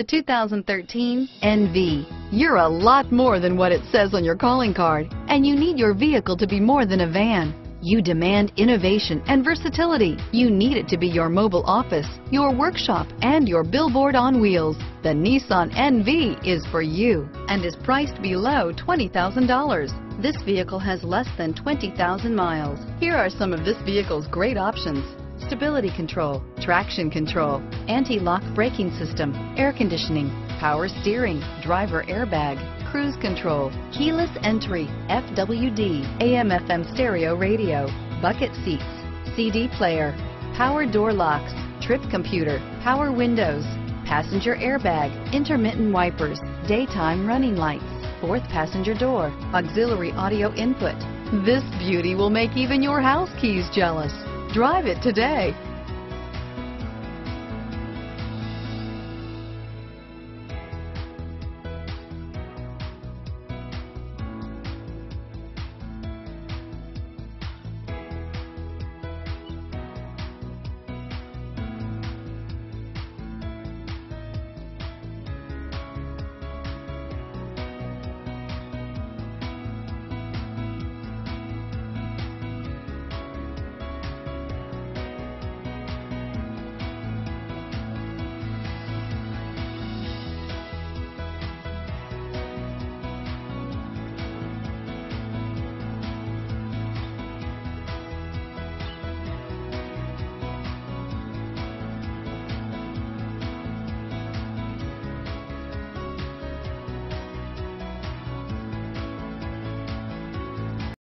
The 2013 NV. You're a lot more than what it says on your calling card, and you need your vehicle to be more than a van. You demand innovation and versatility. You need it to be your mobile office, your workshop, and your billboard on wheels. The Nissan NV is for you and is priced below $20,000. This vehicle has less than 20,000 miles. Here are some of this vehicle's great options: stability control, traction control, anti-lock braking system, air conditioning, power steering, driver airbag, cruise control, keyless entry, FWD, AM/FM stereo radio, bucket seats, CD player, power door locks, trip computer, power windows, passenger airbag, intermittent wipers, daytime running lights, fourth passenger door, auxiliary audio input. This beauty will make even your house keys jealous. Drive it today.